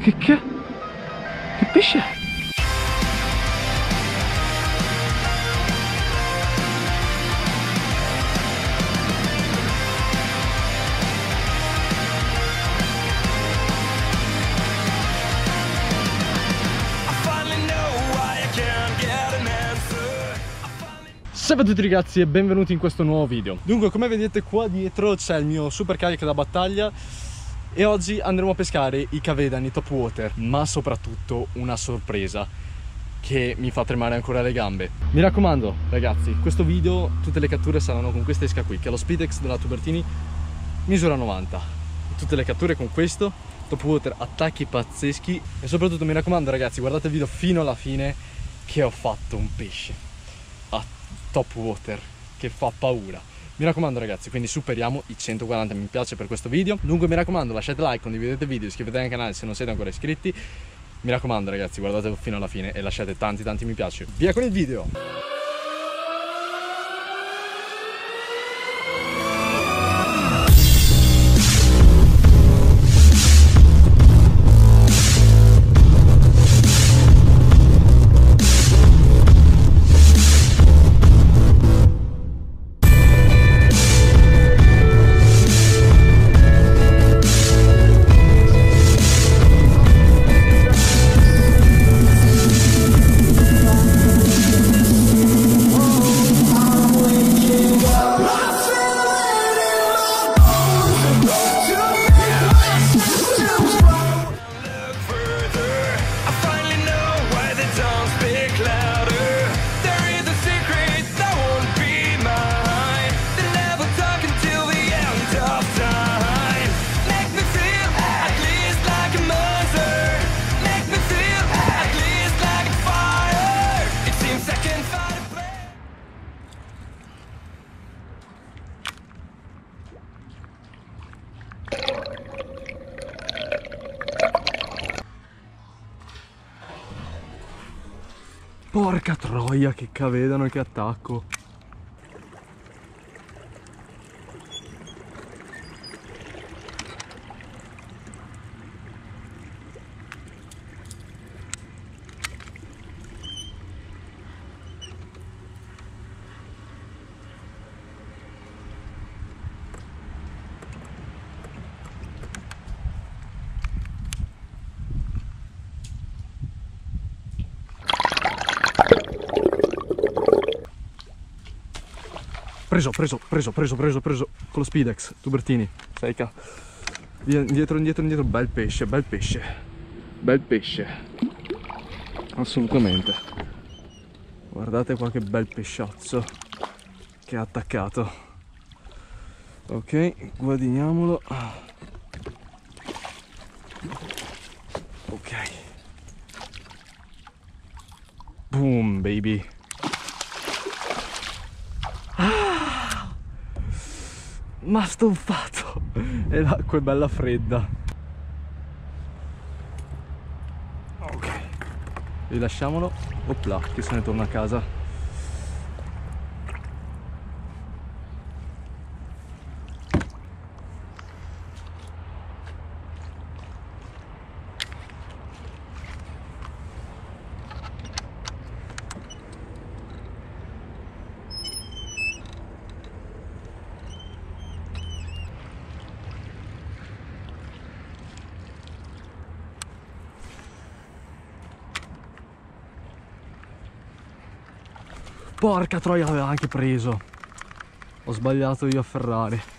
Che pesce è? Salve a tutti ragazzi e benvenuti in questo nuovo video. Dunque, come vedete qua dietro c'è il mio super carica da battaglia e oggi andremo a pescare i cavedani top water, ma soprattutto una sorpresa che mi fa tremare ancora le gambe. Mi raccomando ragazzi, questo video, tutte le catture saranno con questa esca qui, che è lo Speedex della Tubertini, misura 90. Tutte le catture con questo top water, attacchi pazzeschi. E soprattutto mi raccomando ragazzi, guardate il video fino alla fine, che ho fatto un pesce top water che fa paura. Mi raccomando ragazzi, quindi superiamo i 140 mi piace per questo video. Dunque mi raccomando, lasciate like, condividete il video, iscrivetevi al canale se non siete ancora iscritti. Mi raccomando ragazzi, guardatelo fino alla fine e lasciate tanti mi piace. Via con il video! Porca troia, che cavedano e che attacco! Preso con lo Speedex, Tubertini, seika. Indietro, bel pesce. Assolutamente. Guardate qua che bel pesciazzo che ha attaccato. Ok, guadagniamolo. Ok. Boom, baby. Ma stufato! E l'acqua è bella fredda. Ok, rilasciamolo. Opla, che se ne torna a casa. Porca troia, l'aveva anche preso. Ho sbagliato io a ferrare.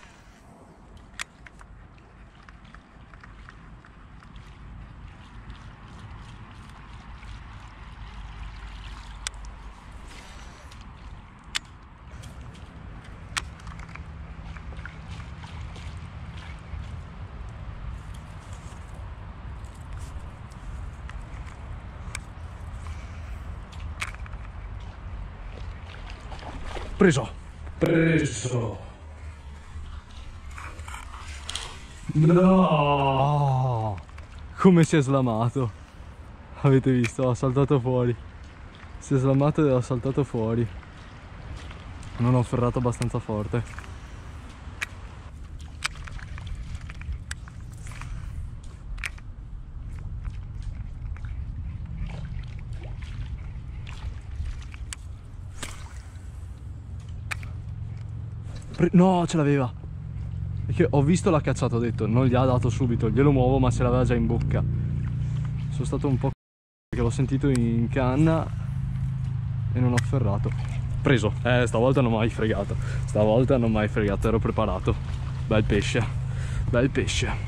Preso. No, come si è slamato. Avete visto? L'ho saltato fuori. Si è slamato e l'ho saltato fuori. Non ho ferrato abbastanza forte. No, ce l'aveva. Perché ho visto la cacciata, ho detto, non gli ha dato subito, glielo muovo, ma ce l'aveva già in bocca. Sono stato un po' perché l'ho sentito in canna e non ho afferrato. Preso, stavolta non ho mai fregato. Stavolta non ho mai fregato, ero preparato. Bel pesce, bel pesce.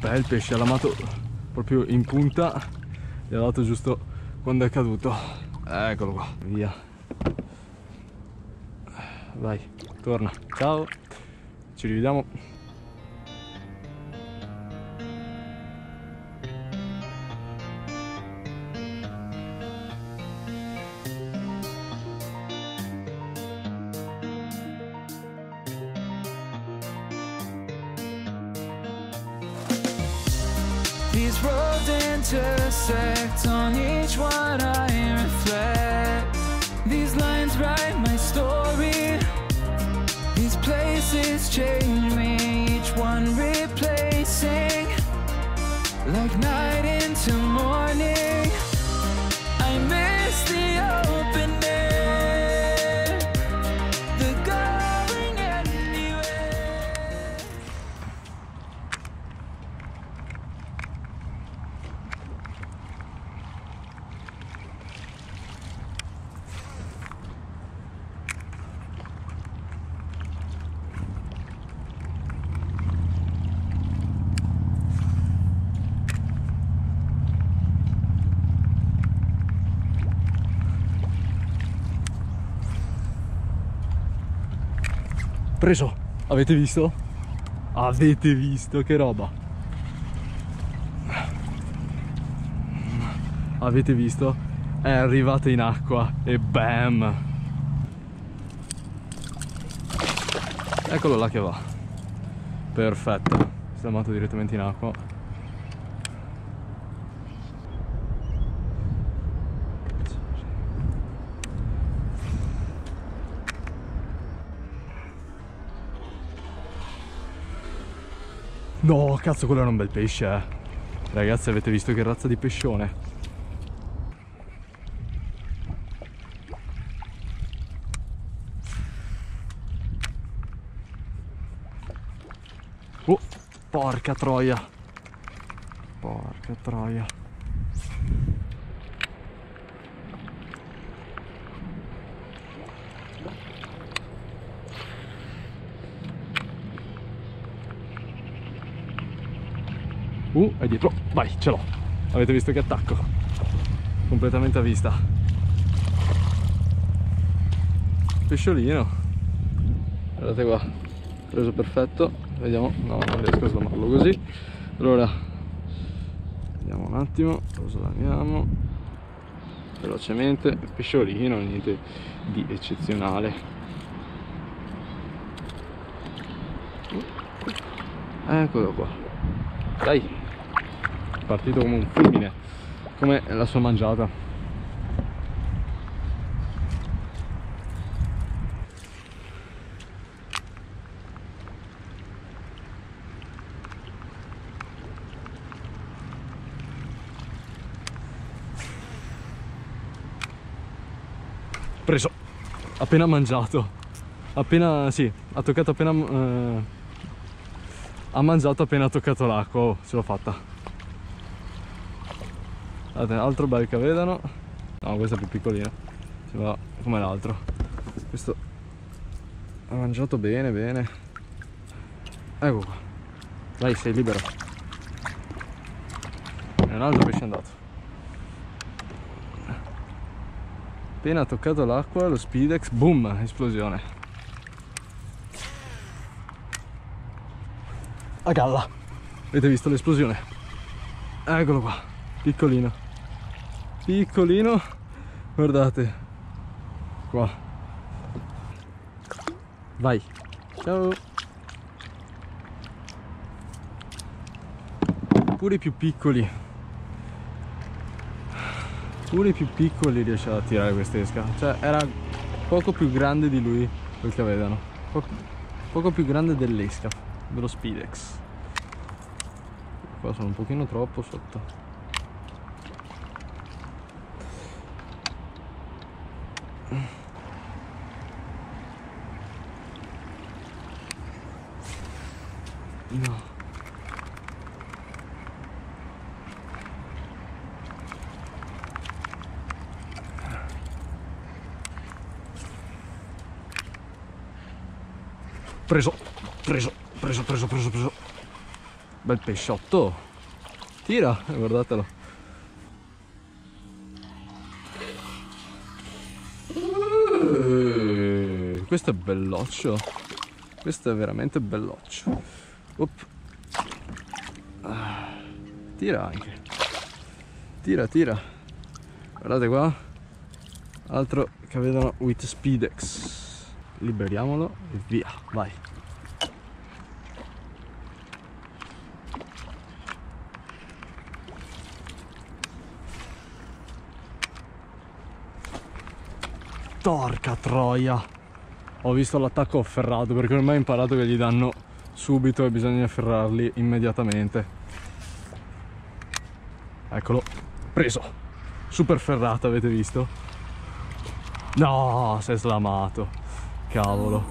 Bel pesce, l'ha amato proprio in punta. Gli ha dato giusto quando è caduto. Eccolo qua, via. Vai, torna. Ciao, ci rivediamo. These roads intersect, on each one I reflect. These lines write my story. These places change me, each one replacing, like night into morning. I miss the open air, the going anywhere. Preso, avete visto? Avete visto che roba? Avete visto? È arrivata in acqua e bam! Eccolo là che va. Perfetto, si è amato direttamente in acqua. No, cazzo, quello era un bel pesce, eh. Ragazzi, avete visto che razza di pescione? Oh, porca troia. Porca troia. È dietro, vai, ce l'ho. Avete visto che attacco? Completamente a vista. Pesciolino. Guardate qua, preso perfetto. Vediamo, no, non riesco a slomarlo così. Allora, vediamo un attimo, lo slamiamo velocemente. Pesciolino, niente di eccezionale. Eccolo qua. Dai, è partito come un fulmine, come la sua mangiata. Preso, appena mangiato, appena, sì, ha toccato appena... Ha mangiato appena toccato l'acqua, oh, ce l'ho fatta. Guardate, altro bel cavedano. No, questa è più piccolina. Si va come l'altro. Questo ha mangiato bene, bene. Ecco qua. Dai, sei libero. E un altro pesce è andato. Appena toccato l'acqua, lo Speedex, boom, esplosione. A galla, avete visto l'esplosione? Eccolo qua, piccolino, piccolino, guardate qua. Vai, ciao. Pure i più piccoli, pure i più piccoli riesce a tirare quest'esca. Cioè, era poco più grande di lui quel che vedano, poco più grande dell'esca dello Speedex. Qua sono un pochino troppo sotto. No. Preso. Bel pesciotto. Tira, guardatelo. Questo è belloccio. Questo è veramente belloccio. Up. Tira anche. Tira. Guardate qua. Altro cavedano with Speedex. Liberiamolo e via, vai. Porca troia, ho visto l'attacco afferrato, perché ormai ho imparato che gli danno subito e bisogna afferrarli immediatamente. Eccolo, preso, super ferrata, avete visto? No, si è slamato. Cavolo.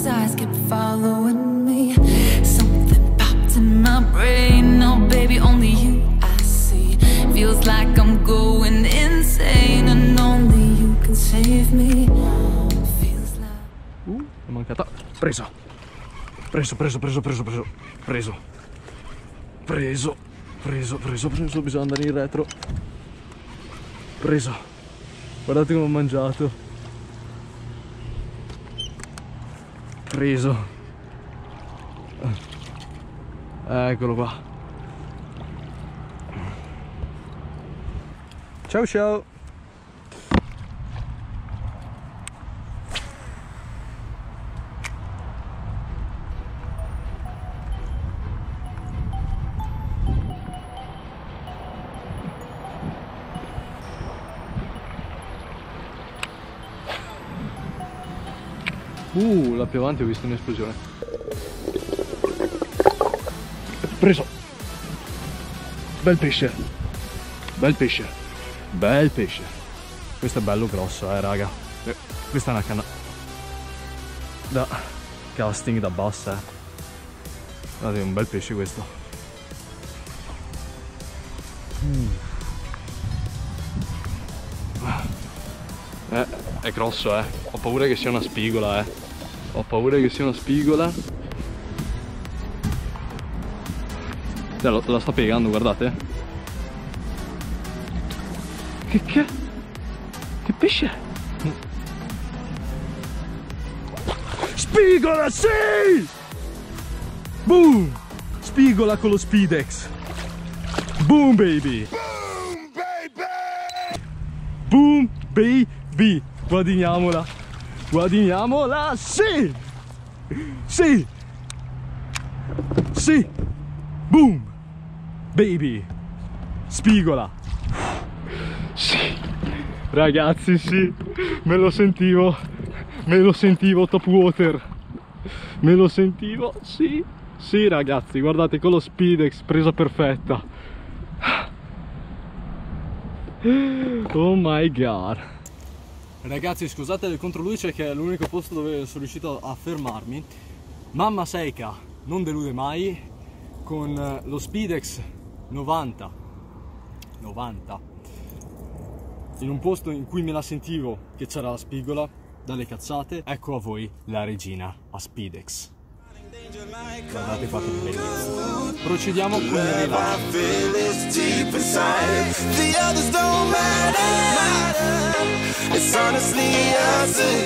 È mancata. Preso. Bisogna andare in retro. Preso. Guardate come ho mangiato. Preso. Eccolo qua. Ciao. Là più avanti ho visto un'esplosione. Preso. Bel pesce. Questo è bello grosso, raga. Questa è una canna da casting da bassa, Guardate, è un bel pesce questo. È grosso, Ho paura che sia una spigola, La sta piegando, guardate. Che pesce è? Spigola, sì! Boom! Spigola con lo Speedex. Boom baby! Guadagniamola, sì! Boom! Baby! Spigola! Sì! Ragazzi, sì! Me lo sentivo top water! Sì ragazzi, guardate, con lo Speedex, presa perfetta! Oh my god! Ragazzi, scusate del controluce che è l'unico posto dove sono riuscito a fermarmi. Mamma Seika non delude mai con lo Speedex 90 in un posto in cui me la sentivo che c'era la spigola dalle cazzate. Ecco a voi la regina a Speedex. Guardate qua che bellezza. Procediamo con il rilascio. It's honestly us.